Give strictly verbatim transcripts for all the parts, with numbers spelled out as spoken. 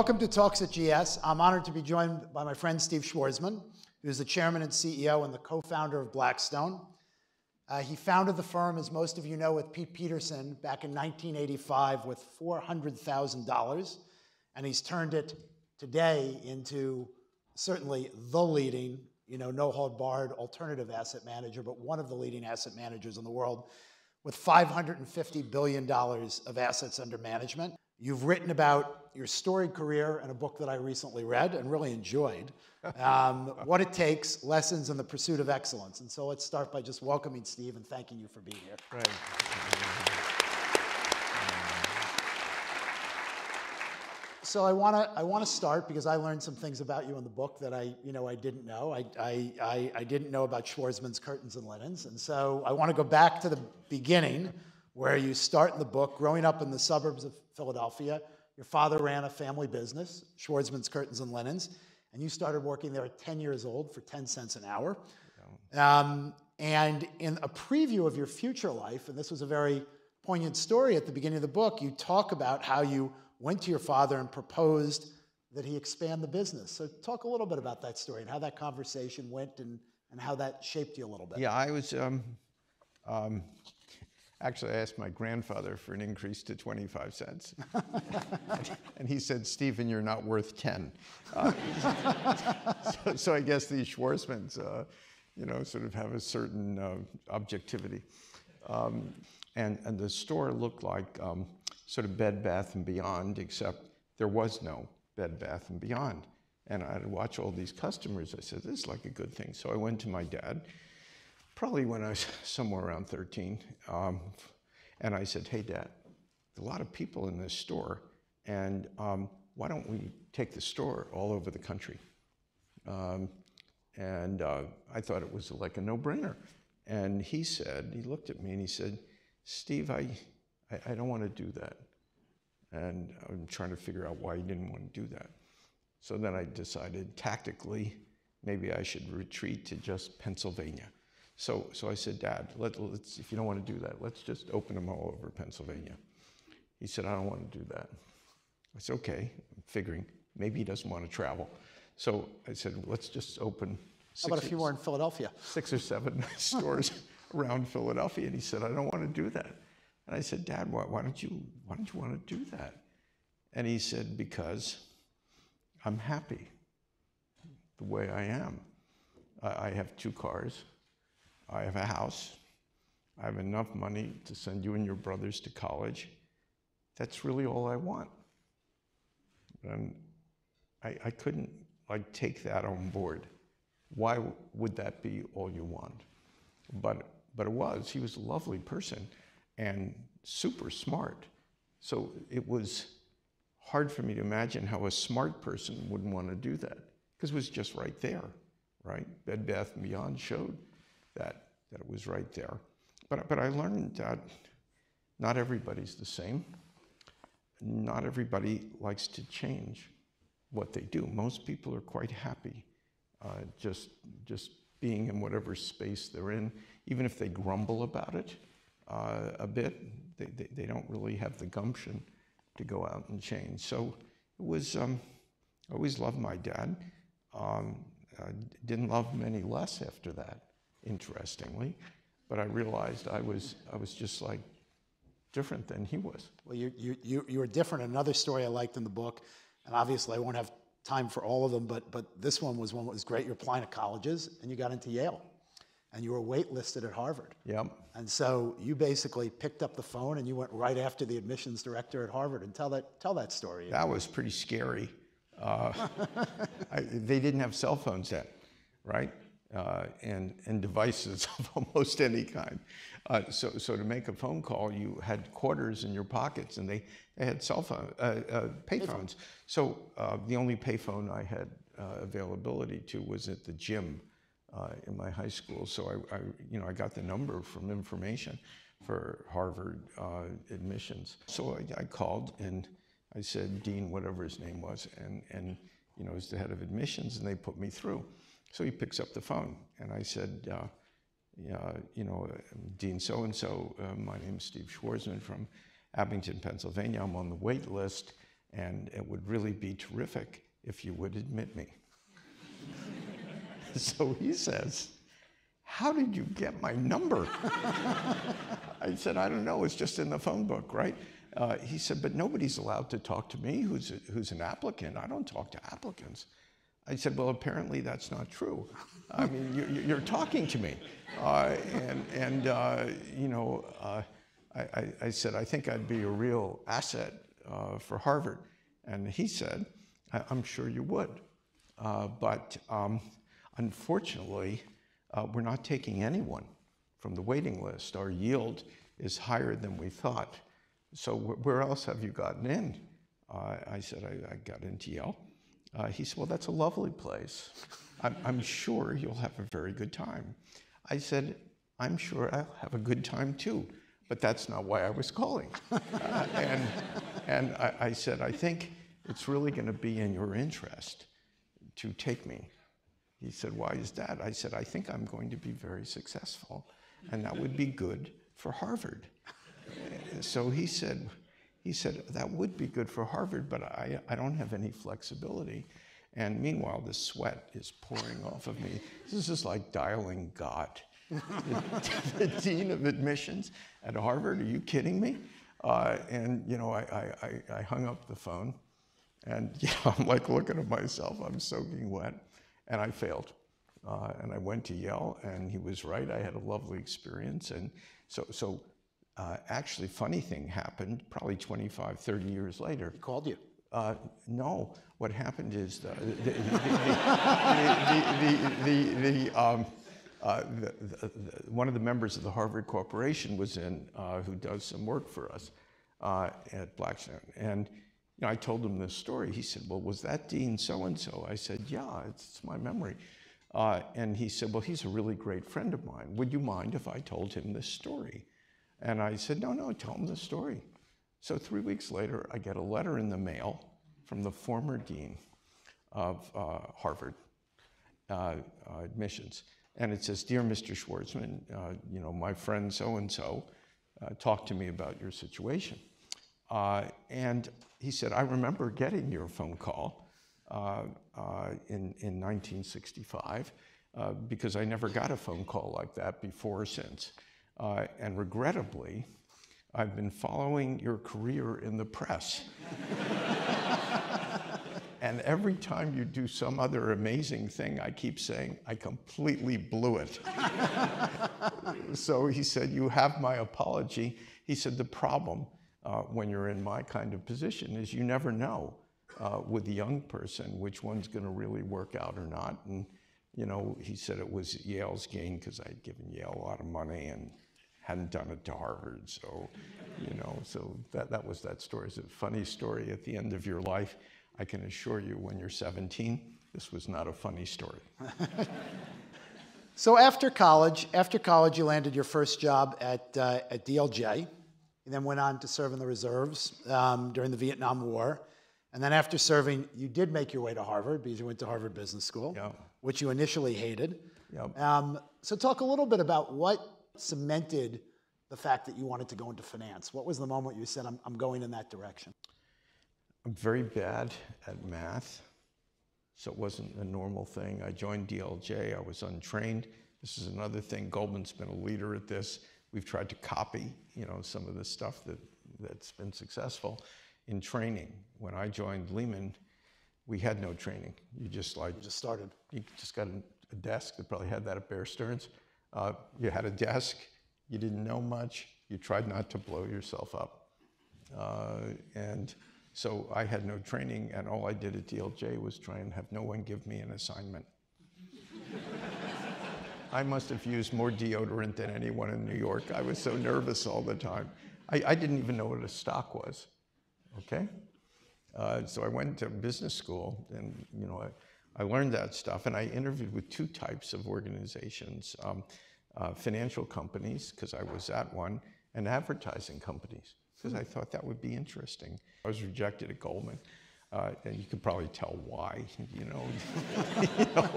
Welcome to Talks at G S. I'm honored to be joined by my friend Steve Schwarzman, who's the chairman and C E O and the co-founder of Blackstone. Uh, he founded the firm, as most of you know, with Pete Peterson back in nineteen eighty-five with four hundred thousand dollars, and he's turned it today into certainly the leading, you know, no hold barred alternative asset manager, but one of the leading asset managers in the world with five hundred fifty billion dollars of assets under management. You've written about your storied career in a book that I recently read and really enjoyed, um, What It Takes, Lessons in the Pursuit of Excellence. And so let's start by just welcoming Steve and thanking you for being here. Right. So I want to I want to start because I learned some things about you in the book that I you know I didn't know. I I I, I didn't know about Schwarzman's Curtains and Linens, and so I want to go back to the beginning, where you start in the book. Growing up in the suburbs of Philadelphia, your father ran a family business, Schwarzman's Curtains and Linens, and you started working there at ten years old for ten cents an hour. Yeah. Um, and in a preview of your future life, and this was a very poignant story at the beginning of the book, you talk about how you went to your father and proposed that he expand the business. So talk a little bit about that story and how that conversation went and, and how that shaped you a little bit. Yeah, I was... Um, um... Actually, I asked my grandfather for an increase to twenty-five cents. And he said, "Stephen, you're not worth ten." Uh, so, so I guess these Schwarzmans, uh, you know, sort of have a certain uh, objectivity. Um, and, and the store looked like um, sort of Bed Bath and Beyond, except there was no Bed Bath and Beyond. And I'd watch all these customers. I said, this is like a good thing. So I went to my dad, probably when I was somewhere around thirteen, um, and I said, "Hey, Dad, a lot of people in this store, and um, why don't we take the store all over the country?" Um, and uh, I thought it was like a no-brainer. And he said, he looked at me and he said, "Steve, I, I, I don't want to do that." And I'm trying to figure out why he didn't want to do that. So then I decided tactically, maybe I should retreat to just Pennsylvania. So, so I said, "Dad, let, let's, if you don't want to do that, let's just open them all over Pennsylvania." He said, "I don't want to do that." I said, "Okay." I'm figuring maybe he doesn't want to travel. So I said, "Let's just open six." How about if you were in Philadelphia? Six or seven stores around Philadelphia. And he said, "I don't want to do that." And I said, "Dad, why, why don't you, why don't you want to do that?" And he said, "Because I'm happy the way I am. I, I have two cars. I have a house. I have enough money to send you and your brothers to college. That's really all I want." And I, I couldn't like take that on board. Why would that be all you want? But, but it was. He was a lovely person and super smart. So it was hard for me to imagine how a smart person wouldn't want to do that, because it was just right there, right? Bed Bath and Beyond showed that, that it was right there. But, but I learned that not everybody's the same. Not everybody likes to change what they do. Most people are quite happy uh, just, just being in whatever space they're in. Even if they grumble about it uh, a bit, they, they, they don't really have the gumption to go out and change. So it was, um, I always loved my dad. Um, I didn't love him any less after that, interestingly, but I realized I was I was just like different than he was. Well, you you you you were different. Another story I liked in the book, and obviously I won't have time for all of them, but but this one was one that was great. You're applying to colleges, and you got into Yale, and you were waitlisted at Harvard. Yep. And so you basically picked up the phone and you went right after the admissions director at Harvard. And tell that tell that story. That was pretty scary. Uh, I, they didn't have cell phones then, right? Uh, and, and devices of almost any kind. Uh, so, so to make a phone call, you had quarters in your pockets, and they, they had cell phone, uh, uh, pay phones. So uh, the only pay phone I had uh, availability to was at the gym uh, in my high school. So I, I, you know, I got the number from information for Harvard uh, admissions. So I, I called, and I said, Dean, whatever his name was, and, and you know, was the head of admissions, and they put me through. So he picks up the phone, and I said, uh, yeah, you know, Dean so-and-so, uh, my name's Steve Schwarzman from Abington, Pennsylvania. I'm on the wait list, and it would really be terrific if you would admit me. So he says, how did you get my number? I said, I don't know, it's just in the phone book, right? Uh, he said, but nobody's allowed to talk to me who's, a, who's an applicant. I don't talk to applicants. I said, well, apparently that's not true. I mean, you, you're talking to me. Uh, and, and uh, you know, uh, I, I, I said, I think I'd be a real asset uh, for Harvard. And he said, I, I'm sure you would. Uh, but um, unfortunately, uh, we're not taking anyone from the waiting list. Our yield is higher than we thought. So wh where else have you gotten in? Uh, I said, I, I got into Yale. Uh, he said, well, that's a lovely place. I'm, I'm sure you'll have a very good time. I said, I'm sure I'll have a good time too, but that's not why I was calling. uh, and and I, I said, I think it's really gonna be in your interest to take me. He said, why is that? I said, I think I'm going to be very successful, and that would be good for Harvard. So he said, he said, that would be good for Harvard, but I, I don't have any flexibility. And meanwhile, the sweat is pouring off of me. This is like dialing God. the, the dean of admissions at Harvard, are you kidding me? Uh, and, you know, I, I, I hung up the phone. And, you know, I'm like looking at myself. I'm soaking wet. And I failed. Uh, and I went to Yale, and he was right. I had a lovely experience. And so, so Uh, actually, funny thing happened probably twenty-five, thirty years later. He called you? Uh, no. What happened is the one of the members of the Harvard Corporation was in, uh, who does some work for us uh, at Blackstone. And you know, I told him this story. He said, well, was that Dean so-and-so? I said, yeah, it's, it's my memory. Uh, and he said, well, he's a really great friend of mine. Would you mind if I told him this story? And I said, no, no, tell him the story. So three weeks later, I get a letter in the mail from the former dean of uh, Harvard uh, uh, admissions. And it says, dear Mister Schwarzman, uh, you know, my friend so-and-so uh, talked to me about your situation. Uh, and he said, I remember getting your phone call uh, uh, in, in nineteen sixty-five uh, because I never got a phone call like that before or since. Uh, and regrettably, I've been following your career in the press. And every time you do some other amazing thing, I keep saying, I completely blew it. So he said, you have my apology. He said, the problem uh, when you're in my kind of position is you never know uh, with a young person which one's going to really work out or not. And, you know, he said it was Yale's gain because I had given Yale a lot of money and hadn't done it to Harvard, so, you know, so that, that was that story. It's a funny story at the end of your life. I can assure you when you're seventeen, this was not a funny story. So after college, after college, you landed your first job at, uh, at D L J, and then went on to serve in the reserves um, during the Vietnam War. And then after serving, you did make your way to Harvard because you went to Harvard Business School, yeah. Which you initially hated. Yeah. Um, so talk a little bit about what cemented the fact that you wanted to go into finance. What was the moment you said, I'm, I'm going in that direction? I'm very bad at math, so it wasn't a normal thing. I joined D L J. I was untrained. This is another thing. Goldman's been a leader at this. We've tried to copy, you know, some of the stuff that, that's been successful. In training, when I joined Lehman, we had no training. You just like you just started. You just got a, a desk. They probably had that at Bear Stearns. Uh, you had a desk. You didn't know much. You tried not to blow yourself up. Uh, and so I had no training, and all I did at D L J was try and have no one give me an assignment. I must have used more deodorant than anyone in New York. I was so nervous all the time. I, I didn't even know what a stock was. Okay, uh, so I went to business school, and you know, I, I learned that stuff, and I interviewed with two types of organizations: um, uh, financial companies, because I was at one, and advertising companies, because I thought that would be interesting. I was rejected at Goldman, uh, and you could probably tell why, you know. you know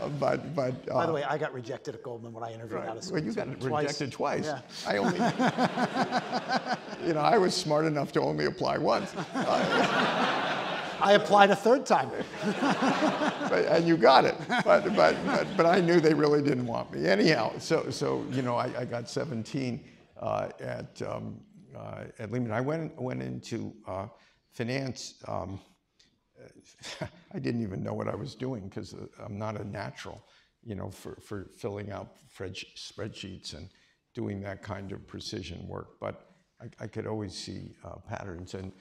uh, but but uh, by the way, I got rejected at Goldman when I interviewed right. out of school. Well, you got twice. rejected twice. Yeah. I only. You know, I was smart enough to only apply once. Uh, I applied a third time. But, and you got it. But, but, but, but I knew they really didn't want me. Anyhow, so, so you know, I, I got seventeen uh, at, um, uh, at Lehman. I went, went into uh, finance. Um, I didn't even know what I was doing because I'm not a natural, you know, for, for filling out spreadsheets and doing that kind of precision work. But I, I could always see uh, patterns. And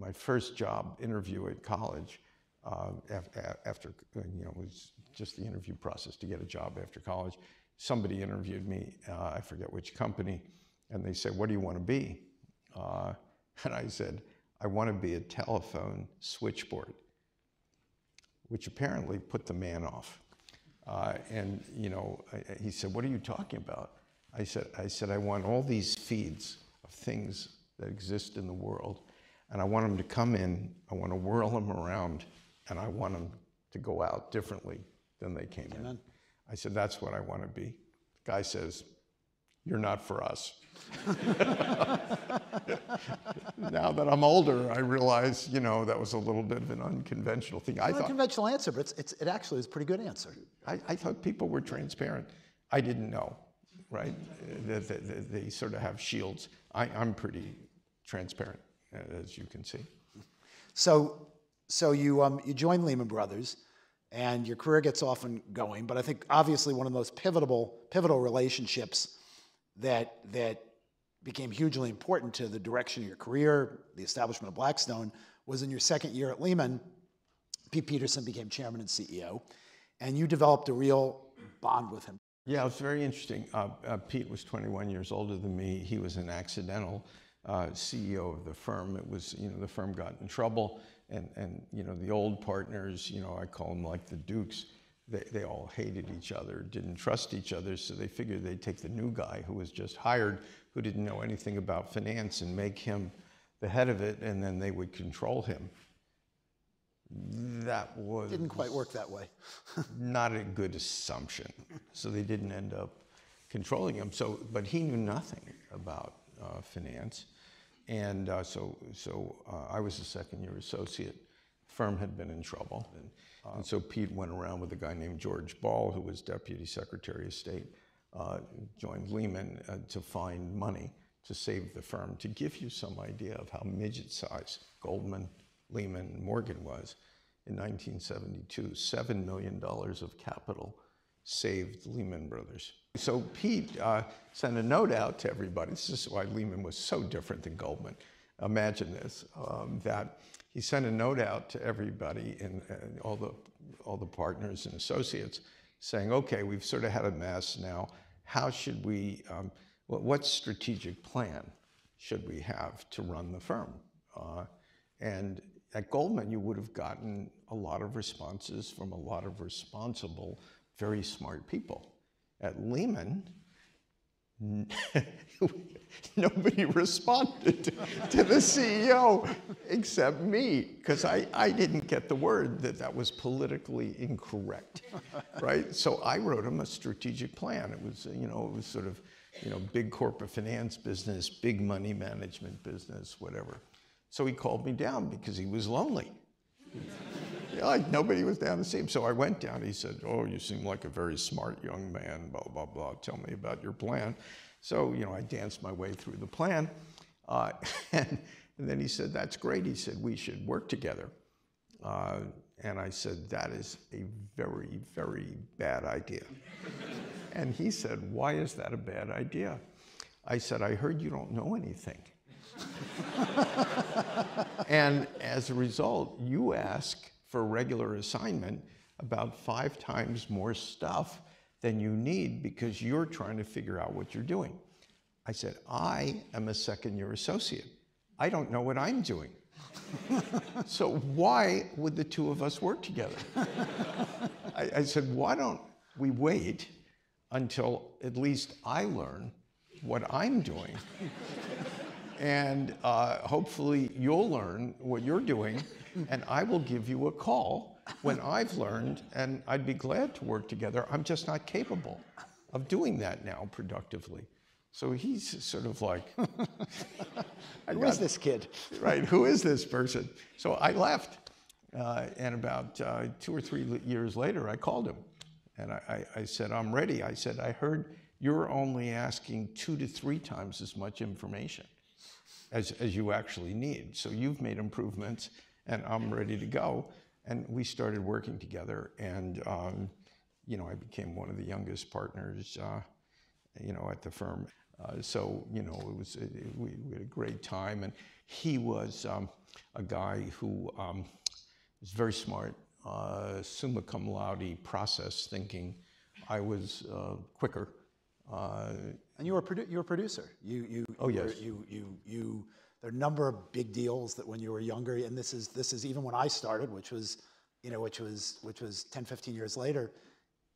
my first job interview at college, uh, after, after, you know, it was just the interview process to get a job after college. Somebody interviewed me, uh, I forget which company, and they said, what do you want to be? Uh, and I said, I want to be a telephone switchboard, which apparently put the man off. Uh, and, you know, I, he said, what are you talking about? I said, I said, I want all these feeds of things that exist in the world, and I want them to come in, I want to whirl them around, and I want them to go out differently than they came Amen. in. I said, that's what I want to be. The guy says, you're not for us. Now that I'm older, I realize, you know, that was a little bit of an unconventional thing. It's I not thought, a conventional answer, but it's, it's, it actually is a pretty good answer. I, I thought people were transparent. I didn't know, right? they, they, they, they sort of have shields. I, I'm pretty transparent, as you can see. So, so you, um, you join Lehman Brothers, and your career gets off and going, but I think obviously one of the most pivotal, pivotal relationships that, that became hugely important to the direction of your career, the establishment of Blackstone, was in your second year at Lehman. Pete Peterson became chairman and C E O, and you developed a real bond with him. Yeah, it was very interesting. Uh, uh, Pete was twenty-one years older than me. He was an accidental uh, C E O of the firm. It was, you know, the firm got in trouble, and, and you know, the old partners, you know, I call them like the Dukes, They, they all hated each other, didn't trust each other, so they figured they'd take the new guy who was just hired, who didn't know anything about finance, and make him the head of it, and then they would control him. That was... Didn't quite work that way. Not a good assumption. So they didn't end up controlling him. So, but he knew nothing about uh, finance. And uh, so, so uh, I was a second-year associate. Firm had been in trouble. And, uh, and so Pete went around with a guy named George Ball, who was Deputy Secretary of State, uh, joined Lehman uh, to find money to save the firm, to give you some idea of how midget-sized Goldman, Lehman, Morgan was. In nineteen seventy-two, seven million dollars of capital saved Lehman Brothers. So Pete uh, sent a note out to everybody. This is why Lehman was so different than Goldman. Imagine this, um, that he sent a note out to everybody and uh, all the all the partners and associates saying, okay, we've sort of had a mess now. How should we, um, what, what strategic plan should we have to run the firm? Uh, and at Goldman, you would have gotten a lot of responses from a lot of responsible, very smart people. At Lehman, nobody responded to, to the C E O except me, because I, I didn't get the word that that was politically incorrect, right? So I wrote him a strategic plan. It was, you know, it was sort of, you know, big corporate finance business, big money management business, whatever. So he called me down because he was lonely. Yeah, like nobody was down to see him. So I went down. He said, oh, you seem like a very smart young man, blah, blah, blah. Tell me about your plan. So, you know, I danced my way through the plan. Uh, and, and then he said, that's great. He said, we should work together. Uh, and I said, that is a very, very bad idea. And he said, why is that a bad idea? I said, I heard you don't know anything. And as a result, you ask for a regular assignment about five times more stuff than you need because you're trying to figure out what you're doing. I said, I am a second-year associate. I don't know what I'm doing. So why would the two of us work together? I, I said, why don't we wait until at least I learn what I'm doing? And uh, hopefully you'll learn what you're doing, and I will give you a call when I've learned, and I'd be glad to work together. I'm just not capable of doing that now productively. So he's sort of like... Who is this kid? Right, who is this person? So I left, Uh, and about uh, two or three years later, I called him. And I, I, I said, I'm ready. I said, I heard you're only asking two to three times as much information as, as you actually need. So you've made improvements, and I'm ready to go. And we started working together. And um, you know, I became one of the youngest partners uh, you know, at the firm. Uh, so you know, it was, it, it, we, we had a great time. And he was um, a guy who um, was very smart, uh, summa cum laude, process thinking. I was uh, quicker. Uh, and you were a produ you were a producer. You you oh yes. You you you. There are a number of big deals that when you were younger, and this is this is even when I started, which was, you know, which was which was ten, fifteen years later.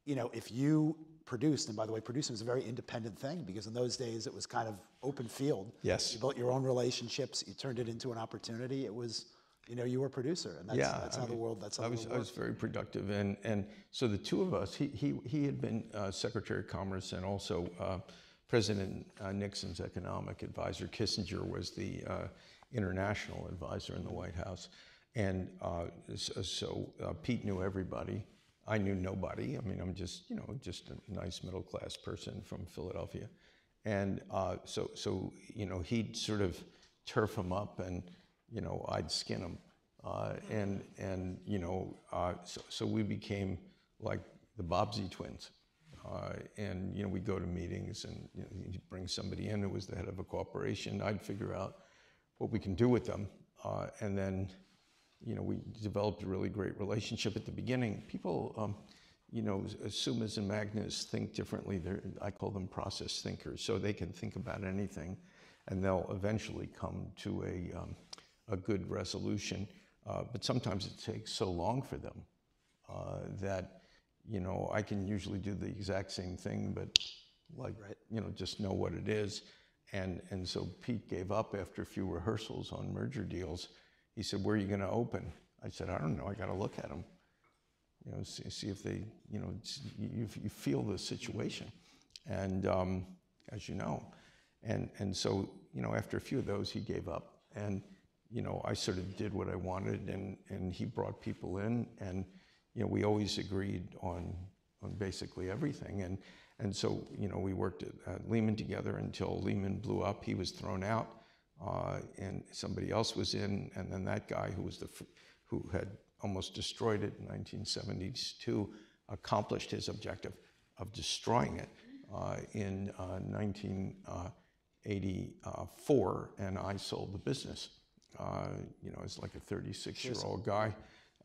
You know, if you produced, and by the way, producing was a very independent thing because in those days it was kind of open field. Yes. You built your own relationships. You turned it into an opportunity. It was, you know, you were a producer, and that's, yeah, that's how I, the world. That's how I was. I was very productive, and and so the two of us. He he he had been uh, Secretary of Commerce and also uh, President uh, Nixon's economic advisor. Kissinger was the uh, international advisor in the White House, and uh, so, so uh, Pete knew everybody. I knew nobody. I mean, I'm just, you know, just a nice middle-class person from Philadelphia. And uh, so, so, you know, he'd sort of turf him up and, you know, I'd skin him. Uh, and, and, you know, uh, so, so we became like the Bobbsey twins. Uh, and, you know, we'd go to meetings and you know, he'd bring somebody in who was the head of a corporation. I'd figure out what we can do with them. Uh, and then, you know, we developed a really great relationship at the beginning. People, um, you know, summas and magnas think differently. They're, I call them process thinkers. So they can think about anything, and they'll eventually come to a, um, a good resolution. Uh, but sometimes it takes so long for them uh, that, you know, I can usually do the exact same thing, but like, right. you know, just know what it is. And, and so Pete gave up after a few rehearsals on merger deals. He said, where are you going to open? I said, I don't know. I got to look at them, you know, see, see if they, you know, you, you feel the situation. And um, as you know, and, and so, you know, after a few of those, he gave up. And, you know, I sort of did what I wanted, and, and he brought people in. And, you know, we always agreed on, on basically everything. And, and so, you know, we worked at, at Lehman together until Lehman blew up. He was thrown out. Uh, and somebody else was in, and then that guy who was the f who had almost destroyed it in nineteen seventy-two accomplished his objective of destroying it uh, in uh, nineteen eighty-four, and I sold the business. Uh, you know, it's like a thirty-six-year-old guy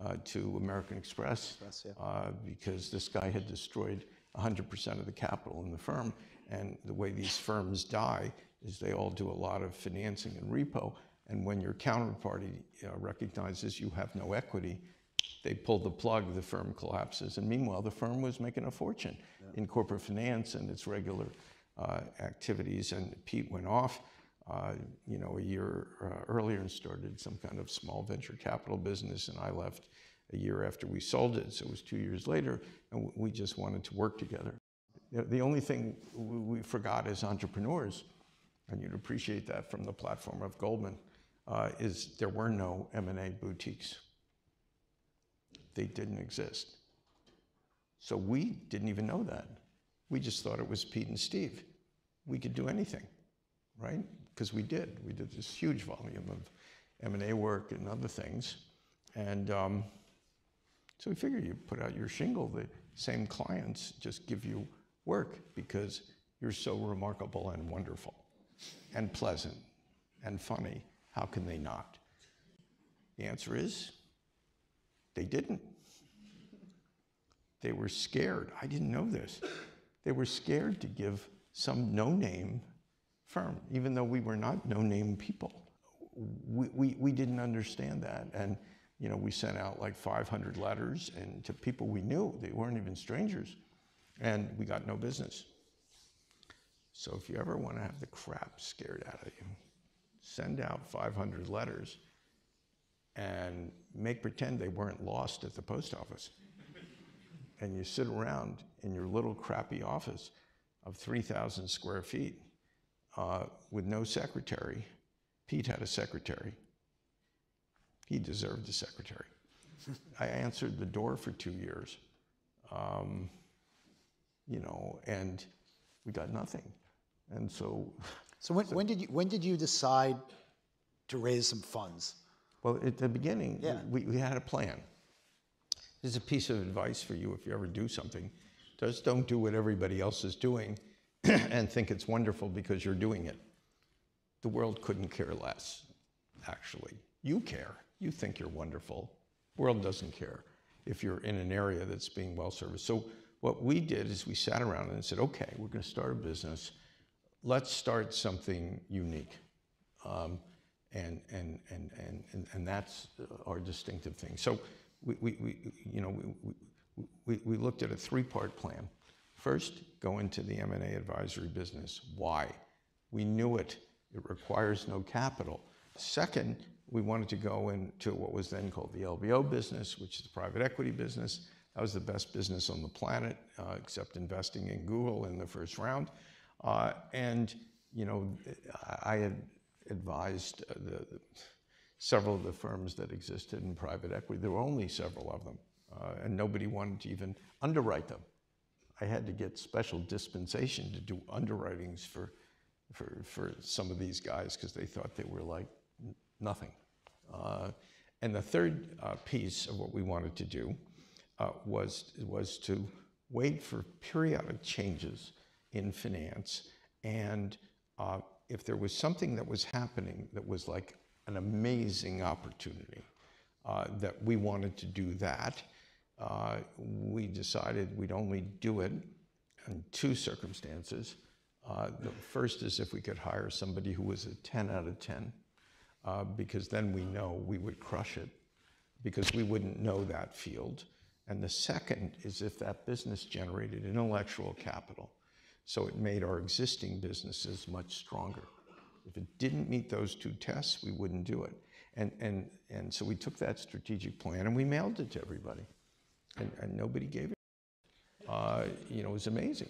uh, to American Express, Express yeah. uh, because this guy had destroyed one hundred percent of the capital in the firm, and the way these firms die is they all do a lot of financing and repo, and when your counterparty uh, recognizes you have no equity, they pull the plug, the firm collapses, and meanwhile the firm was making a fortune yeah. in corporate finance and its regular uh, activities. And Pete went off uh, you know, a year uh, earlier and started some kind of small venture capital business, and I left a year after we sold it, so it was two years later, and we just wanted to work together. You know, the only thing we forgot as entrepreneurs, and you'd appreciate that from the platform of Goldman, uh, is there were no M and A boutiques. They didn't exist. So we didn't even know that. We just thought it was Pete and Steve. We could do anything, right? Because we did. We did this huge volume of M and A work and other things. And um, so we figured you put out your shingle, the same clients just give you work because you're so remarkable and wonderful. And pleasant and funny. How can they not? The answer is they didn't. They were scared. I didn't know this. They were scared to give some no-name firm, even though we were not no-name people. We, we, we didn't understand that. And you know, we sent out like five hundred letters and to people we knew. They weren't even strangers. And we got no business. So if you ever want to have the crap scared out of you, send out five hundred letters and make pretend they weren't lost at the post office. And you sit around in your little crappy office of three thousand square feet uh, with no secretary. Pete had a secretary. He deserved a secretary. I answered the door for two years, um, you know, and we got nothing. And so. So when, so when did you when did you decide to raise some funds? Well, at the beginning, yeah. we, we had a plan. This is a piece of advice for you if you ever do something. Just don't do what everybody else is doing and think it's wonderful because you're doing it. The world couldn't care less, actually. You care. You think you're wonderful. The world doesn't care if you're in an area that's being well serviced. So what we did is we sat around and said, okay, we're going to start a business. Let's start something unique. Um, and, and, and, and, and, and that's our distinctive thing. So we, we, we you know, we, we We, we looked at a three-part plan. First, go into the M and A advisory business. Why? We knew it. It requires no capital. Second, we wanted to go into what was then called the L B O business, which is the private equity business. That was the best business on the planet, uh, except investing in Google in the first round. Uh, and, you know, I had advised uh, the, the, several of the firms that existed in private equity. There were only several of them. Uh, and nobody wanted to even underwrite them. I had to get special dispensation to do underwritings for, for, for some of these guys because they thought they were like nothing. Uh, and the third uh, piece of what we wanted to do uh, was, was to wait for periodic changes in finance. And uh, if there was something that was happening that was like an amazing opportunity, uh, that we wanted to do that. Uh, we decided we'd only do it in two circumstances. Uh, the first is if we could hire somebody who was a ten out of ten, uh, because then we know we would crush it, because we wouldn't know that field. And the second is if that business generated intellectual capital, so it made our existing businesses much stronger. If it didn't meet those two tests, we wouldn't do it. And, and, and so we took that strategic plan and we mailed it to everybody. And, and nobody gave it. Uh, you know, it was amazing.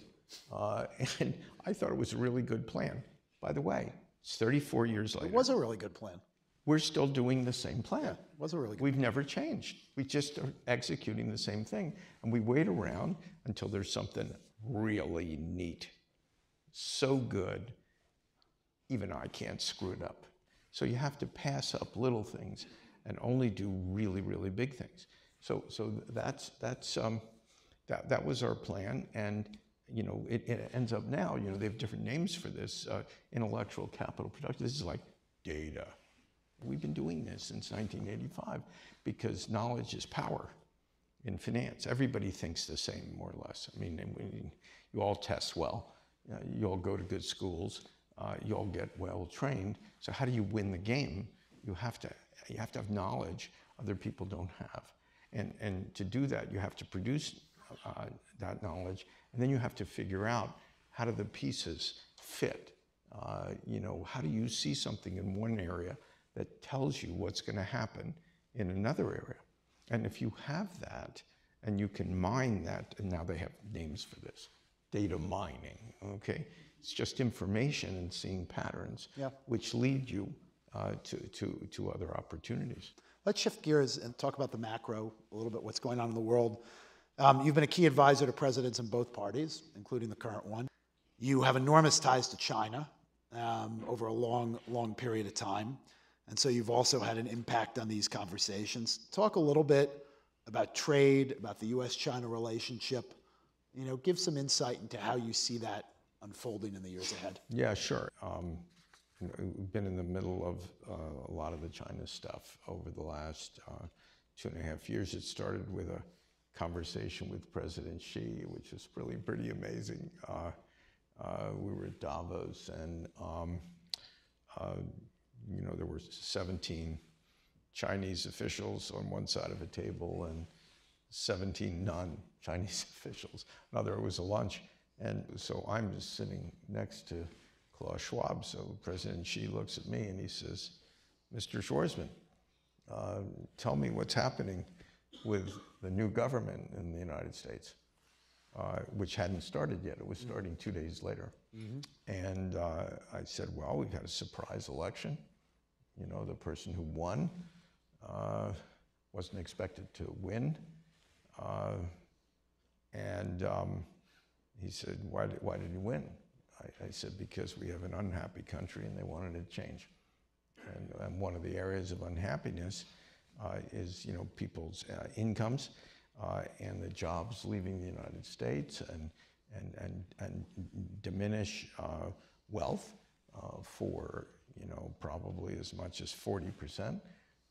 Uh, and I thought it was a really good plan. By the way, it's thirty-four years later. It was a really good plan. We're still doing the same plan. Yeah, it was a really good We've plan. never changed. We just are executing the same thing. And we wait around until there's something really neat. So good, even I can't screw it up. So you have to pass up little things and only do really, really big things. So, so that's that's um, that that was our plan, and you know it, it ends up now. You know they have different names for this uh, intellectual capital production. This is like data. We've been doing this since nineteen eighty-five because knowledge is power in finance. Everybody thinks the same, more or less. I mean, I mean you all test well. Uh, you all go to good schools. Uh, you all get well trained. So how do you win the game? You have to you have to have knowledge other people don't have, and and to do that you have to produce uh, that knowledge, and then you have to figure out how do the pieces fit. Uh, you know how do you see something in one area that tells you what's going to happen in another area, and if you have that and you can mine that, and now they have names for this, data mining. Okay. It's just information and seeing patterns, yeah. which lead you uh, to, to, to other opportunities. Let's shift gears and talk about the macro a little bit, what's going on in the world. Um, you've been a key advisor to presidents in both parties, including the current one. You have enormous ties to China um, over a long, long period of time. And so you've also had an impact on these conversations. Talk a little bit about trade, about the U S China relationship. You know, give some insight into how you see that unfolding in the years ahead. Yeah, sure. Um, we've been in the middle of uh, a lot of the China stuff over the last uh, two and a half years. It started with a conversation with President Xi, which was really pretty amazing. Uh, uh, we were at Davos, and um, uh, you know there were seventeen Chinese officials on one side of a table and seventeen non-Chinese officials. Another, it was a lunch. And so I'm just sitting next to Klaus Schwab. So President Xi looks at me and he says, Mister Schwarzman, uh, tell me what's happening with the new government in the United States, uh, which hadn't started yet. It was starting two days later. Mm-hmm. And uh, I said, well, we've had a surprise election. You know, the person who won uh, wasn't expected to win. Uh, and um, he said, why did, why did you win? I, I said, because we have an unhappy country and they wanted it to change. And, and one of the areas of unhappiness uh, is, you know, people's uh, incomes uh, and the jobs leaving the United States and, and, and, and diminish uh, wealth uh, for, you know, probably as much as forty percent.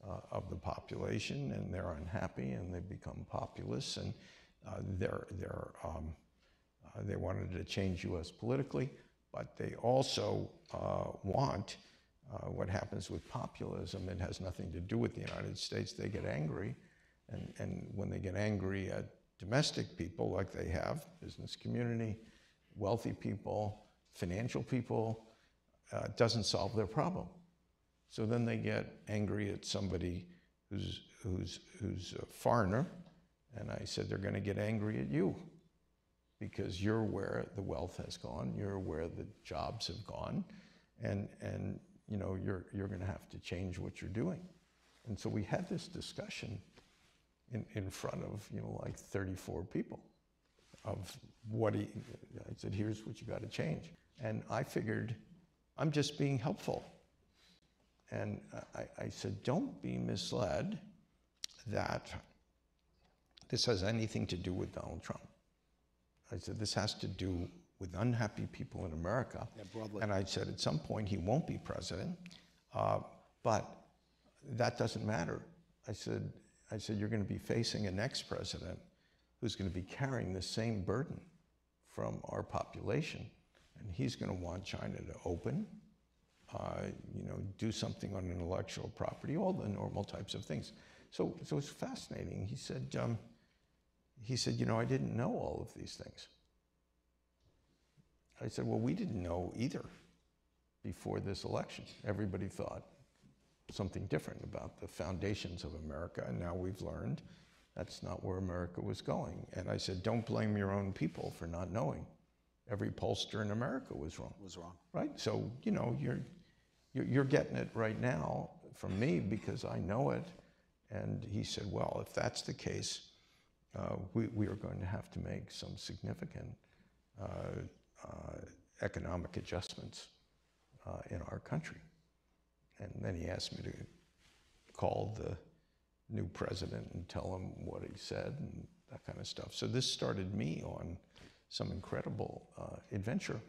Uh, of the population, and they're unhappy, and they become populist, and uh, they're, they're, um, uh, they wanted to change U S politically, but they also uh, want uh, what happens with populism. It has nothing to do with the United States. They get angry, and, and when they get angry at domestic people like they have, business community, wealthy people, financial people, uh, it doesn't solve their problem. So then they get angry at somebody who's, who's, who's a foreigner, and I said, they're going to get angry at you because you're where the wealth has gone, you're where the jobs have gone, and, and you know, you're, you're going to have to change what you're doing. And so we had this discussion in, in front of, you know, like thirty-four people of what he, I said, here's what you got to change. And I figured, I'm just being helpful. And I, I said, don't be misled that this has anything to do with Donald Trump. I said, this has to do with unhappy people in America. Yeah, broadly. And I said, at some point, he won't be president, uh, but that doesn't matter. I said, I said, you're going to be facing a next president who's going to be carrying the same burden from our population, and he's going to want China to open. Uh, you know, do something on intellectual property, all the normal types of things. So, so it's fascinating. He said, um, he said, you know, I didn't know all of these things. I said, well, we didn't know either before this election. Everybody thought something different about the foundations of America, and now we've learned that's not where America was going. And I said, don't blame your own people for not knowing. Every pollster in America was wrong. Was wrong. Right? So, you know, you're, you're getting it right now from me because I know it. And he said, well, if that's the case, uh, we, we are going to have to make some significant uh, uh, economic adjustments uh, in our country. And then he asked me to call the new president and tell him what he said and that kind of stuff. So this started me on some incredible uh, adventure.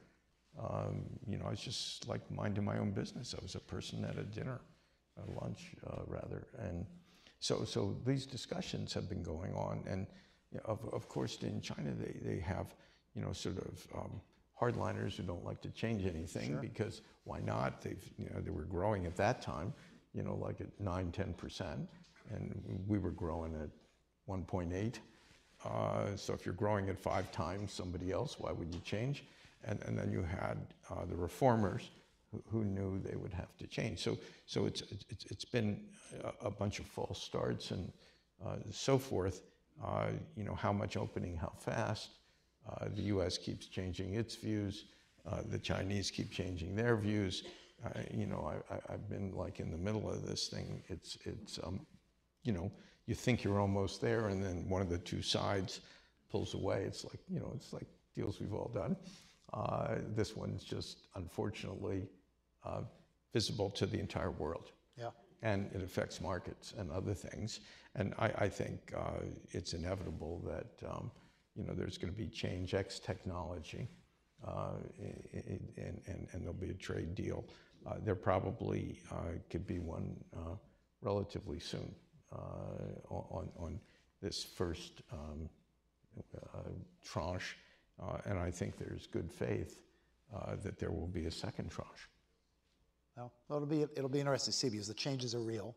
Um, you know, I was just like minding my own business. I was a person at a dinner, a lunch uh, rather. And so, so these discussions have been going on. And you know, of, of course, in China, they, they have, you know, sort of um, hardliners who don't like to change anything. Sure. Because why not? They've, you know, they were growing at that time, you know, like at nine, ten percent. And we were growing at one point eight. Uh, so if you're growing at five times somebody else, why would you change? And, and then you had uh, the reformers who, who knew they would have to change. So, so it's, it's, it's been a bunch of false starts and uh, so forth. Uh, you know, how much opening, how fast. Uh, the U S keeps changing its views. Uh, the Chinese keep changing their views. Uh, you know, I, I, I've been like in the middle of this thing. It's, it's um, you know, you think you're almost there, and then one of the two sides pulls away. It's like, you know, it's like deals we've all done. Uh, this one's just, unfortunately, uh, visible to the entire world. Yeah. And it affects markets and other things. And I, I think uh, it's inevitable that, um, you know, there's going to be change X technology, uh, and, and, and there'll be a trade deal. Uh, there probably uh, could be one uh, relatively soon. Uh, on, on this first um, uh, tranche, uh, and I think there's good faith uh, that there will be a second tranche. Well, it'll be it'll be interesting to see because the changes are real,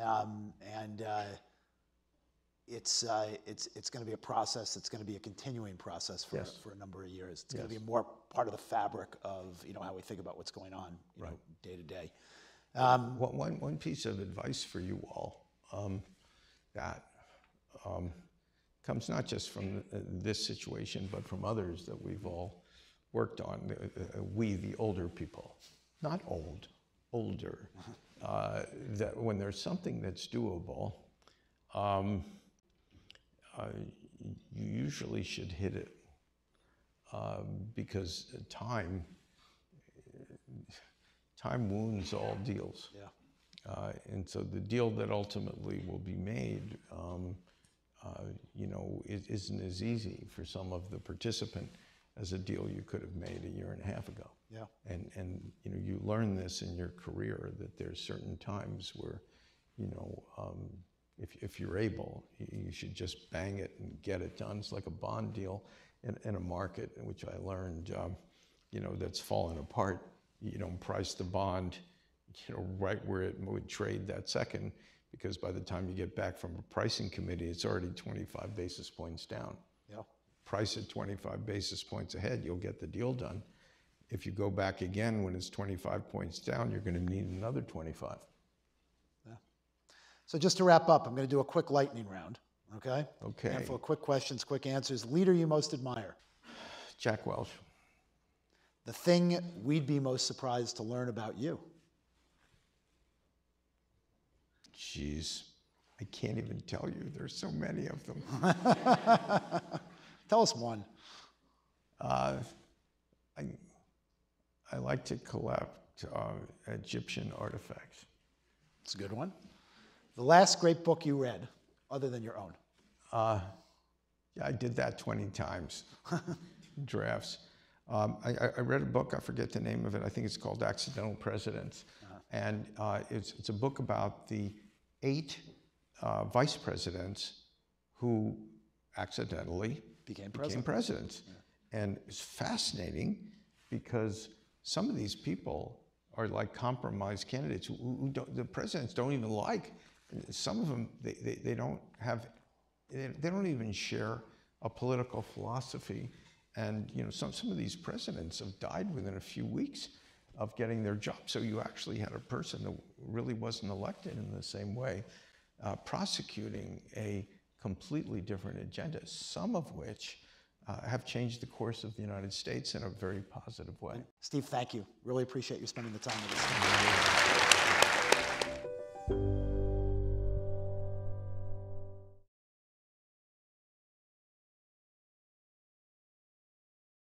um, and uh, it's uh, it's it's going to be a process. It's going to be a continuing process for yes. for a number of years. It's yes. going to be more part of the fabric of you know how we think about what's going on you right. know, day to day. Um, well, one one piece of advice for you all. Um, that um, comes not just from this situation, but from others that we've all worked on. We, the older people, not old, older, uh, that when there's something that's doable, um, uh, you usually should hit it uh, because time, time wounds all deals. Yeah. Uh, and so the deal that ultimately will be made, um, uh, you know, it isn't as easy for some of the participants as a deal you could have made a year and a half ago. Yeah. And, and you know, you learn this in your career, that there's certain times where, you know, um, if, if you're able, you should just bang it and get it done. It's like a bond deal in, in a market, in which I learned, um, you know, that's fallen apart. You don't price the bond, you know, right where it would trade that second, because by the time you get back from a pricing committee, it's already twenty-five basis points down. Yeah. Price it twenty-five basis points ahead, you'll get the deal done. If you go back again when it's twenty-five points down, you're going to need another twenty-five. Yeah. So just to wrap up, I'm going to do a quick lightning round, okay? Okay. Handful of quick questions, quick answers. Leader you most admire? Jack Welch. The thing we'd be most surprised to learn about you? Jeez, I can't even tell you. There's so many of them. Tell us one. Uh, I, I like to collect uh, Egyptian artifacts. That's a good one. The last great book you read, other than your own? Uh, yeah, I did that twenty times, drafts. Um, I, I read a book, I forget the name of it. I think it's called Accidental Presidents. Uh-huh. And uh, it's, it's a book about the eight uh, vice presidents who accidentally became, became presidents. Yeah. And it's fascinating because some of these people are like compromised candidates who, who don't, the presidents don't even like. Some of them, they, they, they don't have, they, they don't even share a political philosophy. And you know, some, some of these presidents have died within a few weeks of getting their job. So you actually had a person that really wasn't elected in the same way, uh, prosecuting a completely different agenda, some of which uh, have changed the course of the United States in a very positive way. Steve, thank you. Really appreciate you spending the time with us.